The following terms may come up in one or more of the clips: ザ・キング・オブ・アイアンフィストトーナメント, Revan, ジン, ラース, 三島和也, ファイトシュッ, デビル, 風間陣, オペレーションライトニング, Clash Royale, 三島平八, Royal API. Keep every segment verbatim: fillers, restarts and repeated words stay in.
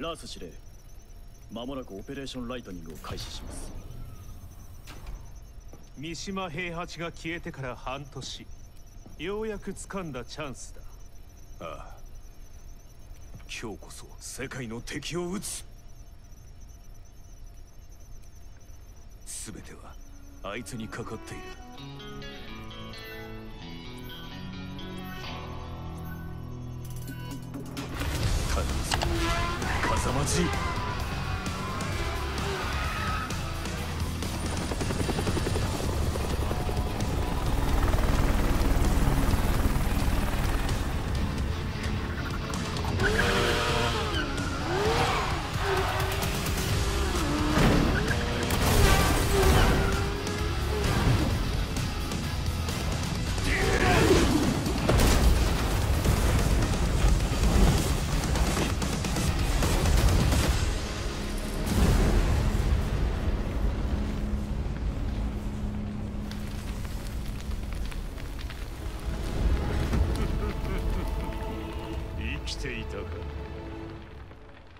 ラース司令、まもなくオペレーションライトニングを開始します。三島平八が消えてから半年、ようやく掴んだチャンスだ。ああ、今日こそ世界の敵を撃つ。全てはあいつにかかっている。頼むぞ、風間陣。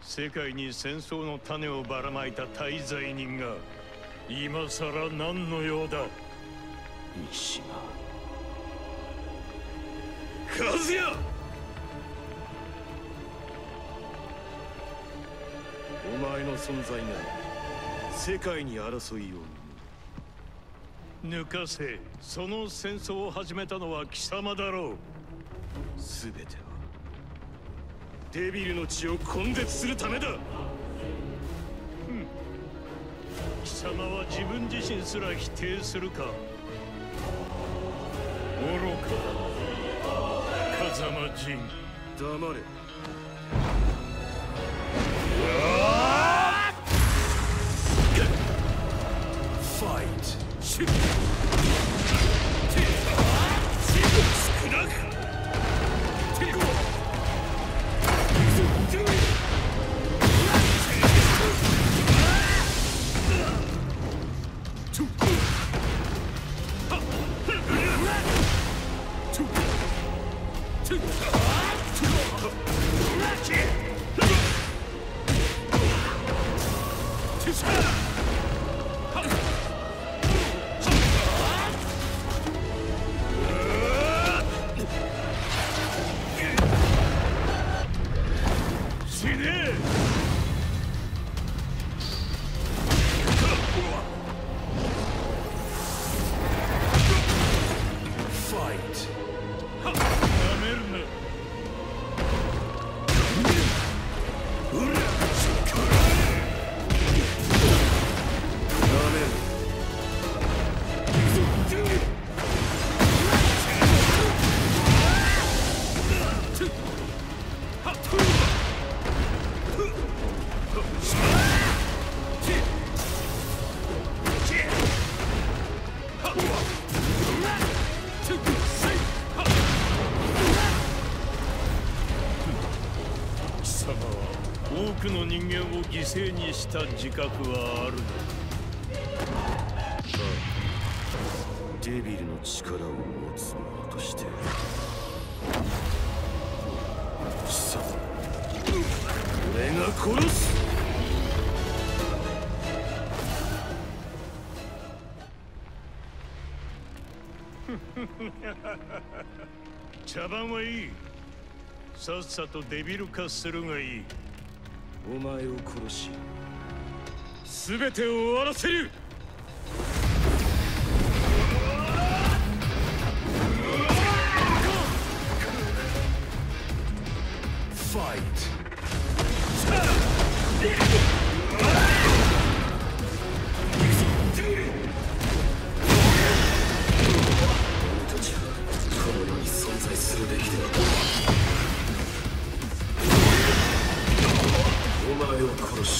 世界に戦争の種をばらまいた大罪人が今さら何の用だ。三島和也、お前の存在が世界に争いを抜かせ。その戦争を始めたのは貴様だろう。全てはデビルの血を根絶するためだ。うん、貴様は自分自身すら否定するか。愚かだ、風間陣。黙れ。ファイトシュッ、少なく人間を犠牲にした自覚はあるのか。デビルの力を持つ者として貴様、俺が殺す。茶番はいい。さっさとデビル化するがいい。お前を殺し、すべてを終わらせる。ファイト。お前を殺し、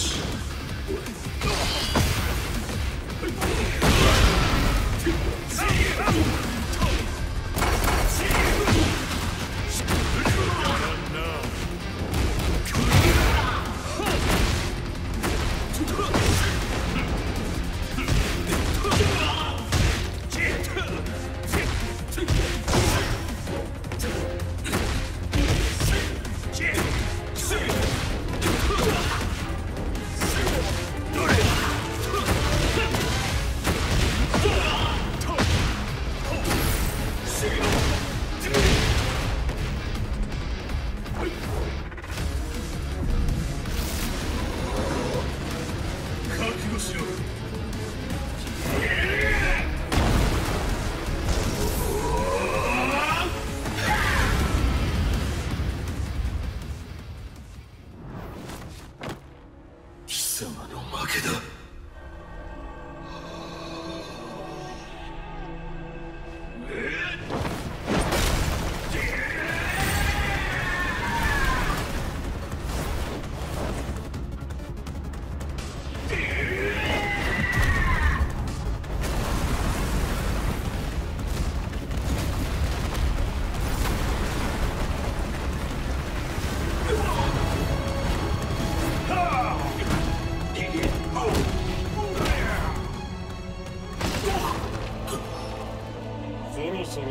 ろそろ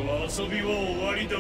遊びは終わりだ。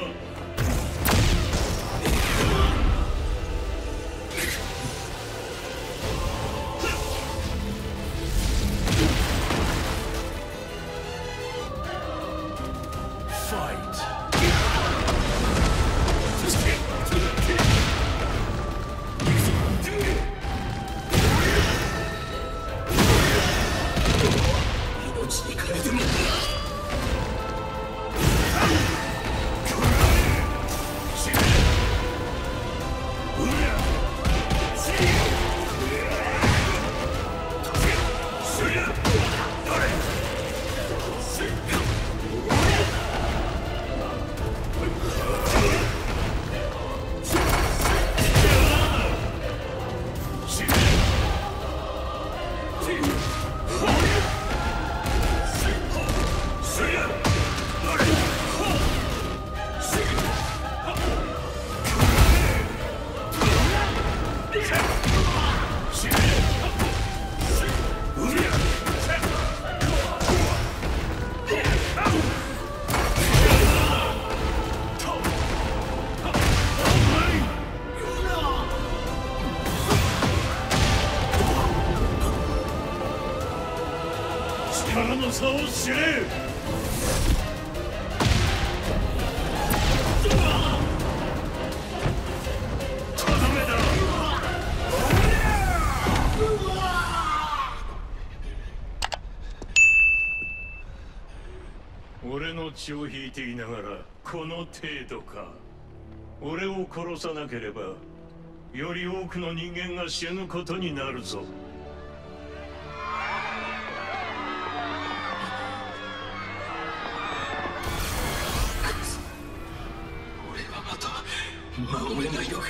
俺の血を引いていながらこの程度か。俺を殺さなければより多くの人間が死ぬことになるぞ。守れないのか。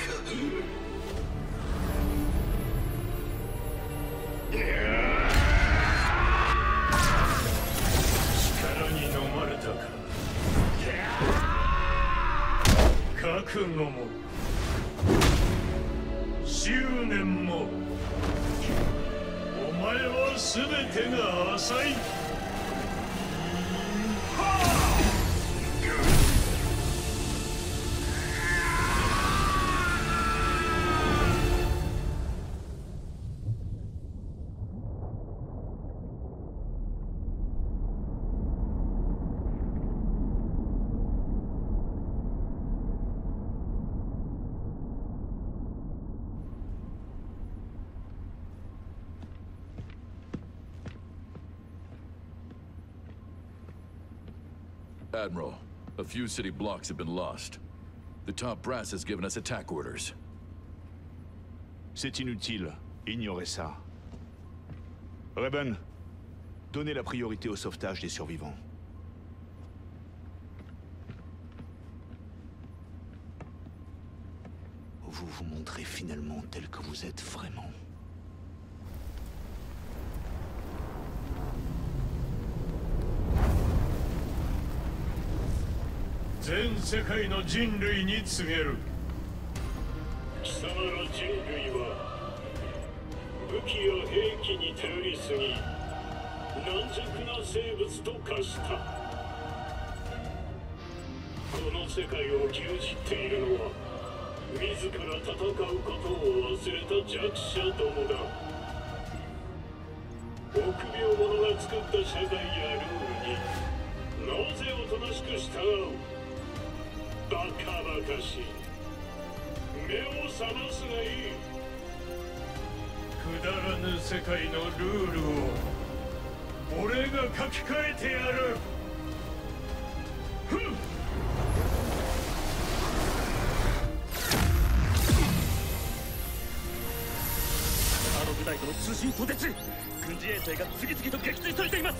力に飲まれたか。覚悟も執念もお前は全てが浅い。Admiral, a few city blocks have been lost. The top brass has given us attack orders. C'est inutile. Ignorez ça. Revan, donnez la priorité au sauvetage des survivants. Vous vous montrez finalement tel que vous êtes vraiment.全世界の人類に告げる。 バカバカしい。目を覚ますがいい。くだらぬ世界のルールを俺が書き換えてやる。ふん。あの部隊との通信途絶。軍事衛星が次々と撃墜されています。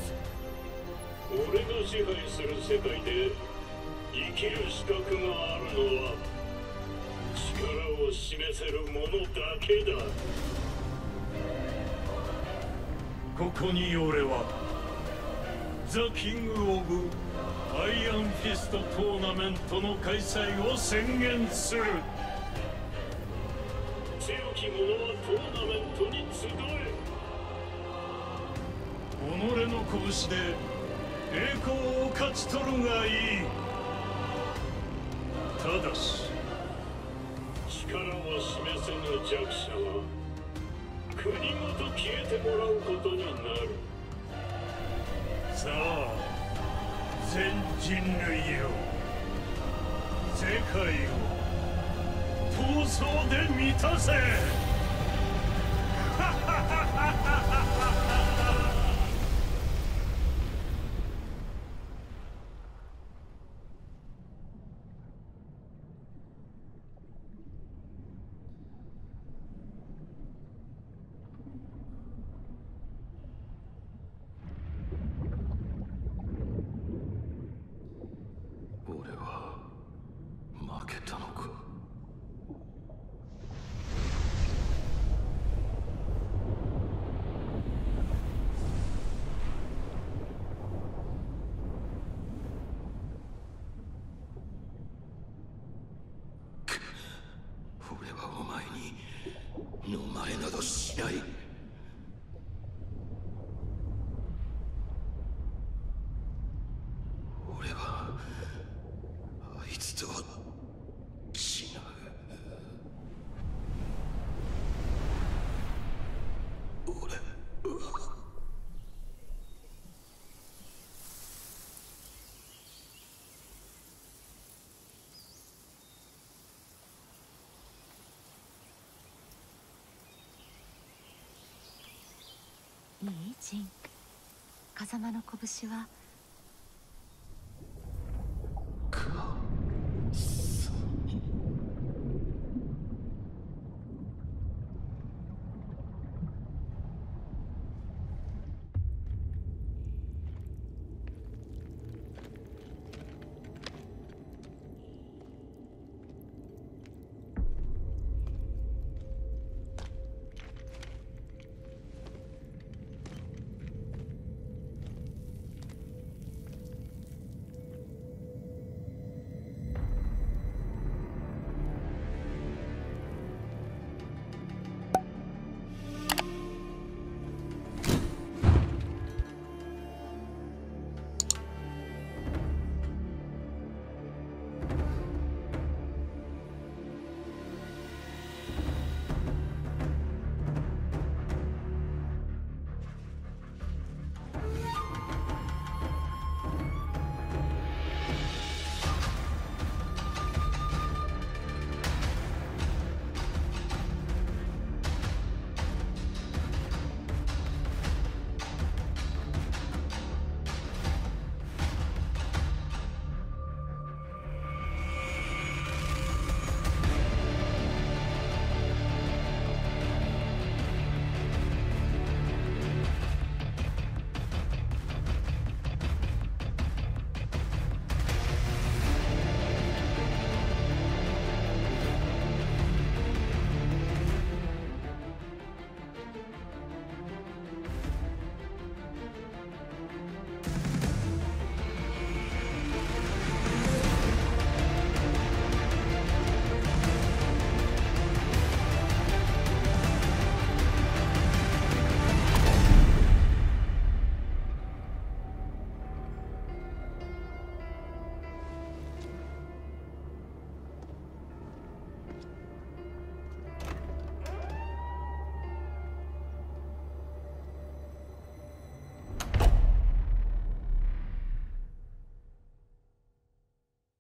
俺が支配する世界で 生きる資格があるのは力を示せるものだけだ。ここに俺はザ・キング・オブ・アイアンフィストトーナメントの開催を宣言する。強き者はトーナメントに集え。己の拳で栄光を勝勝ち取るがいい。ただし力を示せぬ弱者は国ごと消えてもらうことになる。さあ全人類よ、世界を闘争で満たせ。ハハハハハ。いい、ジン。風間の拳は